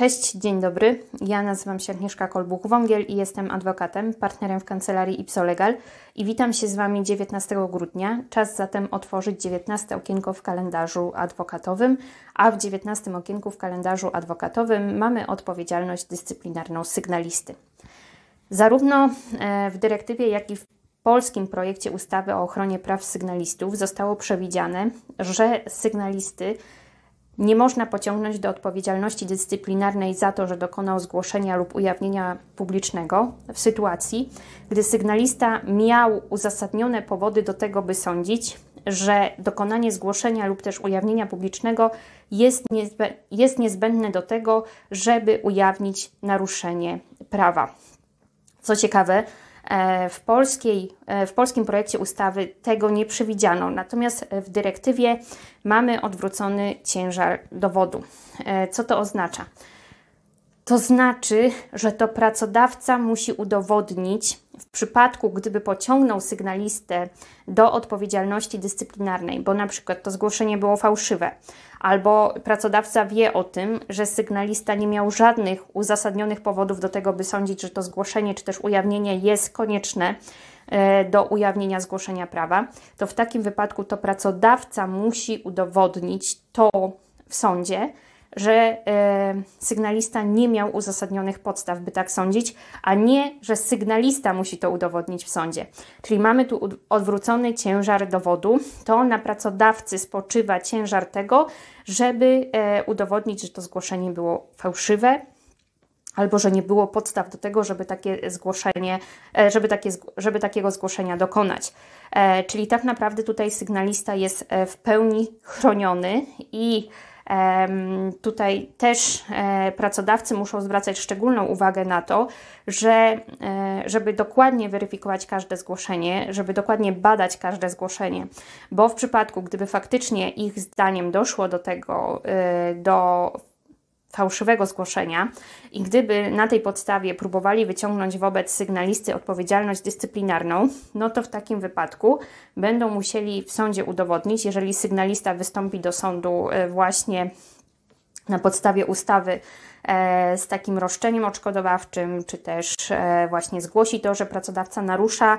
Cześć, dzień dobry. Ja nazywam się Agnieszka Kolbuch-Wągiel i jestem adwokatem, partnerem w Kancelarii Ipsolegal i witam się z Wami 19 grudnia. Czas zatem otworzyć 19 okienko w kalendarzu adwokatowym, a w 19 okienku w kalendarzu adwokatowym mamy odpowiedzialność dyscyplinarną sygnalisty. Zarówno w dyrektywie, jak i w polskim projekcie ustawy o ochronie praw sygnalistów zostało przewidziane, że sygnalisty nie można pociągnąć do odpowiedzialności dyscyplinarnej za to, że dokonał zgłoszenia lub ujawnienia publicznego w sytuacji, gdy sygnalista miał uzasadnione powody do tego, by sądzić, że dokonanie zgłoszenia lub też ujawnienia publicznego jest niezbędne do tego, żeby ujawnić naruszenie prawa. Co ciekawe, w polskim projekcie ustawy tego nie przewidziano, natomiast w dyrektywie mamy odwrócony ciężar dowodu. Co to oznacza? To znaczy, że to pracodawca musi udowodnić w przypadku, gdyby pociągnął sygnalistę do odpowiedzialności dyscyplinarnej, bo na przykład to zgłoszenie było fałszywe, albo pracodawca wie o tym, że sygnalista nie miał żadnych uzasadnionych powodów do tego, by sądzić, że to zgłoszenie czy też ujawnienie jest konieczne do ujawnienia zgłoszenia prawa, to w takim wypadku to pracodawca musi udowodnić to w sądzie, że sygnalista nie miał uzasadnionych podstaw, by tak sądzić, a nie, że sygnalista musi to udowodnić w sądzie. Czyli mamy tu odwrócony ciężar dowodu. To na pracodawcy spoczywa ciężar tego, żeby udowodnić, że to zgłoszenie było fałszywe albo że nie było podstaw do tego, żeby takiego zgłoszenia dokonać. Czyli tak naprawdę tutaj sygnalista jest w pełni chroniony i tutaj też pracodawcy muszą zwracać szczególną uwagę na to, że żeby dokładnie weryfikować każde zgłoszenie, żeby dokładnie badać każde zgłoszenie, bo w przypadku, gdyby faktycznie ich zdaniem doszło do tego, do fałszywego zgłoszenia i gdyby na tej podstawie próbowali wyciągnąć wobec sygnalisty odpowiedzialność dyscyplinarną, no to w takim wypadku będą musieli w sądzie udowodnić, jeżeli sygnalista wystąpi do sądu właśnie na podstawie ustawy z takim roszczeniem odszkodowawczym, czy też właśnie zgłosi to, że pracodawca narusza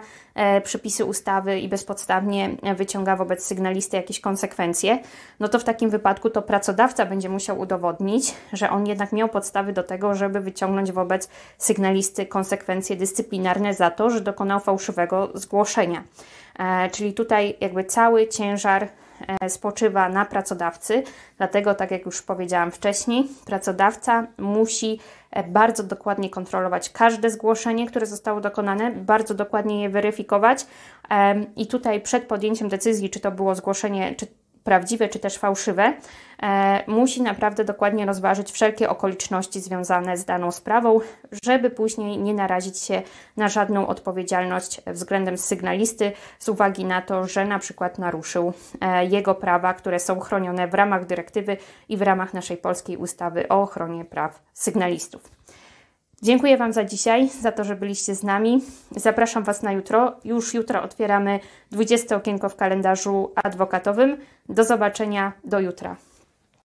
przepisy ustawy i bezpodstawnie wyciąga wobec sygnalisty jakieś konsekwencje, no to w takim wypadku to pracodawca będzie musiał udowodnić, że on jednak miał podstawy do tego, żeby wyciągnąć wobec sygnalisty konsekwencje dyscyplinarne za to, że dokonał fałszywego zgłoszenia. Czyli tutaj jakby cały ciężar spoczywa na pracodawcy, dlatego tak jak już powiedziałam wcześniej, pracodawca musi bardzo dokładnie kontrolować każde zgłoszenie, które zostało dokonane, bardzo dokładnie je weryfikować i tutaj przed podjęciem decyzji, czy to było zgłoszenie prawdziwe, czy też fałszywe, musi naprawdę dokładnie rozważyć wszelkie okoliczności związane z daną sprawą, żeby później nie narazić się na żadną odpowiedzialność względem sygnalisty z uwagi na to, że na przykład naruszył jego prawa, które są chronione w ramach dyrektywy i w ramach naszej polskiej ustawy o ochronie praw sygnalistów. Dziękuję Wam za dzisiaj, za to, że byliście z nami. Zapraszam Was na jutro. Już jutro otwieramy 20 okienko w kalendarzu adwokatowym. Do zobaczenia, do jutra.